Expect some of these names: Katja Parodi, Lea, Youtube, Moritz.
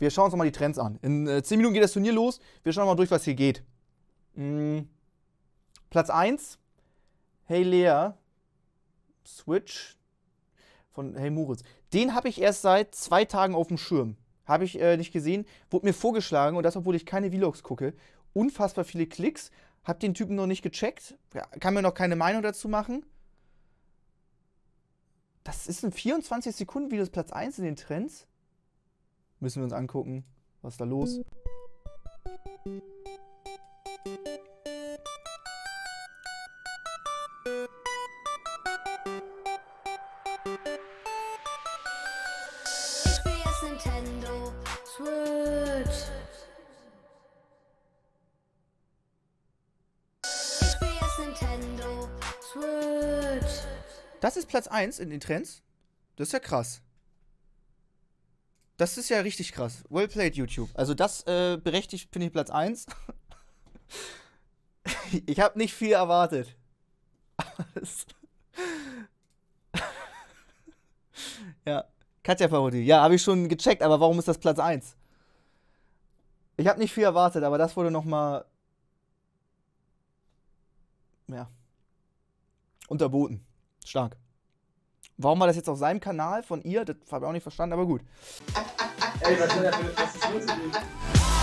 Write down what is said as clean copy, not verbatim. Wir schauen uns nochmal die Trends an. In 10 Minuten geht das Turnier los. Wir schauen mal durch, was hier geht. Platz 1. Hey Lea. Switch. Von Hey Moritz. Den habe ich erst seit 2 Tagen auf dem Schirm. Habe ich nicht gesehen. Wurde mir vorgeschlagen. Und das, obwohl ich keine Vlogs gucke. Unfassbar viele Klicks. Hab den Typen noch nicht gecheckt. Ja, kann mir noch keine Meinung dazu machen. Das ist ein 24-Sekunden-Video, ist Platz 1 in den Trends. Müssen wir uns angucken, was ist da los. Das ist Platz 1 in den Trends. Das ist ja krass. Das ist ja richtig krass. Well played, YouTube. Also das berechtigt, finde ich, Platz 1. Ich habe nicht viel erwartet. Ja, Katja Parodi. Ja, habe ich schon gecheckt, aber warum ist das Platz 1? Ich habe nicht viel erwartet, aber das wurde nochmal... Ja. Unterboten. Stark. Warum war das jetzt auf seinem Kanal von ihr? Das habe ich auch nicht verstanden, aber gut. Ey, was ist los?